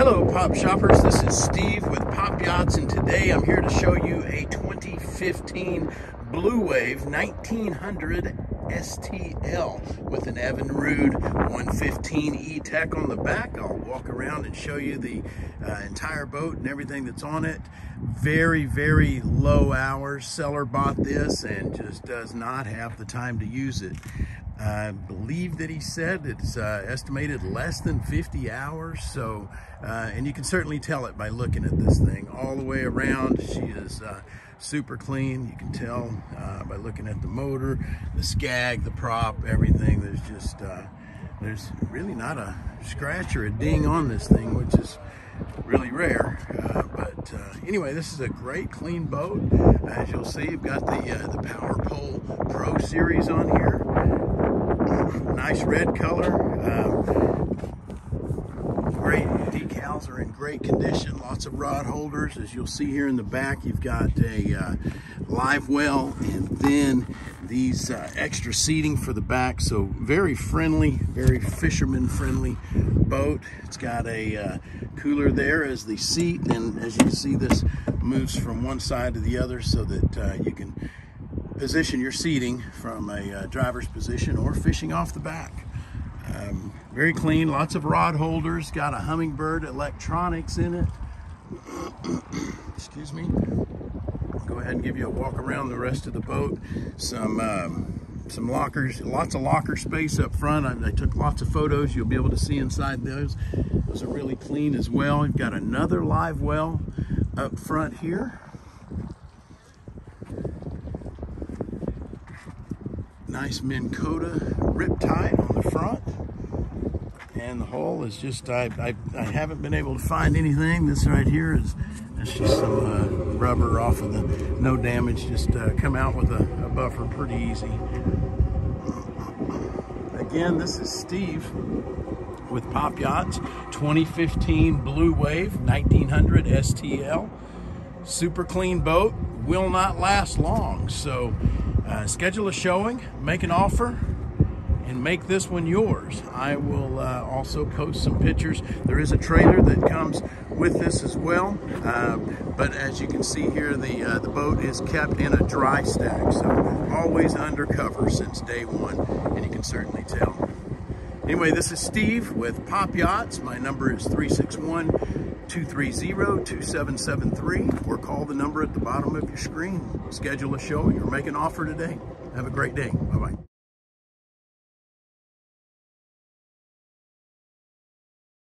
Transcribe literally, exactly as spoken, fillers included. Hello Pop Shoppers, this is Steve with Pop Yachts, and today I'm here to show you a twenty fifteen Blue Wave nineteen hundred S T L with an Evinrude one fifteen E-TEC on the back. I'll walk around and show you the uh, entire boat and everything that's on it. Very, very low hours. Seller bought this and just does not have the time to use it. I believe that he said it's uh, estimated less than fifty hours, so uh, and you can certainly tell it by looking at this thing all the way around. She is uh, super clean. You can tell uh, by looking at the motor, the skag, the prop, everything. There's just uh, there's really not a scratch or a ding on this thing, which is really rare. Uh, but uh, anyway, this is a great clean boat. As you'll see, you've got the uh, the Power Pole Pro Series on here. Nice red color. Um, great decals are in great condition. Lots of rod holders. As you'll see here in the back, you've got a uh, live well, and then these uh, extra seating for the back. So very friendly, very fisherman friendly boat. It's got a uh, cooler there as the seat, and as you can see, this moves from one side to the other so that uh, you can position your seating from a uh, driver's position or fishing off the back. Um, very clean, lots of rod holders, got a Hummingbird Electronics in it. Excuse me. I'll go ahead and give you a walk around the rest of the boat. Some um, some lockers, lots of locker space up front. I, I took lots of photos. You'll be able to see inside those. Those are really clean as well. You've got another live well up front here. Nice Minn Kota Riptide on the front, and the hull is just, I, I, I haven't been able to find anything. This right here is that's just some uh, rubber off of the, no damage, just uh, come out with a, a buffer pretty easy. Again, this is Steve with Pop Yachts, twenty fifteen Blue Wave nineteen hundred S T L. Super clean boat, will not last long, so Uh, schedule a showing, make an offer, and make this one yours. I will uh, also post some pictures. There is a trailer that comes with this as well, uh, but as you can see here, the uh, the boat is kept in a dry stack, so always under cover since day one, and you can certainly tell. Anyway, this is Steve with Pop Yachts. My number is three six one, two three zero, two seven seven three, or call the number at the bottom of your screen. Schedule a showing or make an offer today. Have a great day. Bye-bye.